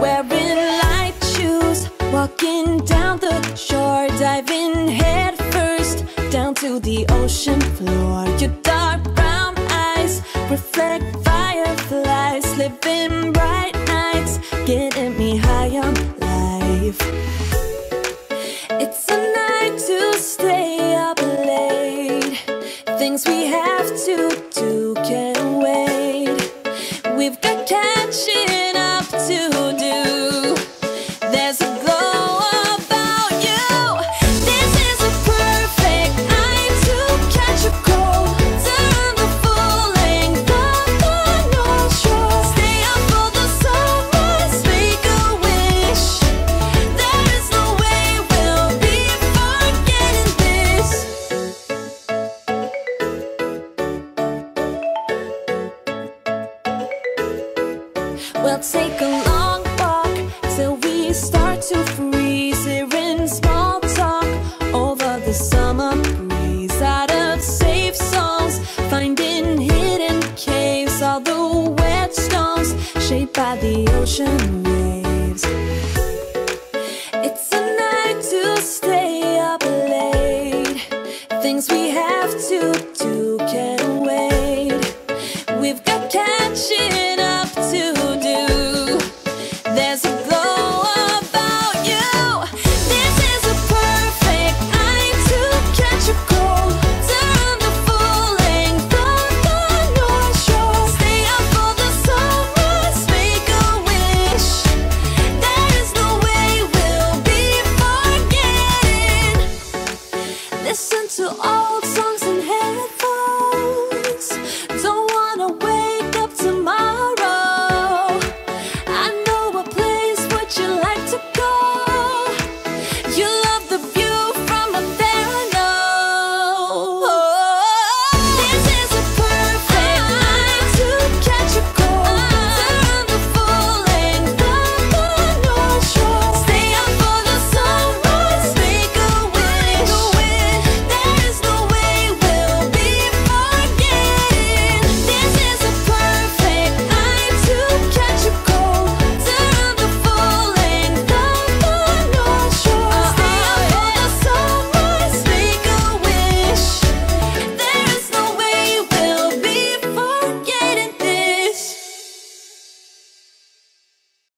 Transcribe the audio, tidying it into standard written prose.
wearing light shoes, walking down the shore, diving head first down to the ocean floor. Your dark brown eyes reflect fireflies, living bright nights, getting me high on life. It's a night to stay up late, things we have to do can wait. We've got catching up to do. There's a glow about you. This is a perfect night to catch a cold. Turn the full length of the North Shore. Stay up for the sunrise, make a wish. There is no way we'll be forgetting this. We'll take a long walk till we start to freeze, hearing small talk over the summer breeze. Out of safe songs, finding hidden caves, all the wet stones shaped by the ocean waves.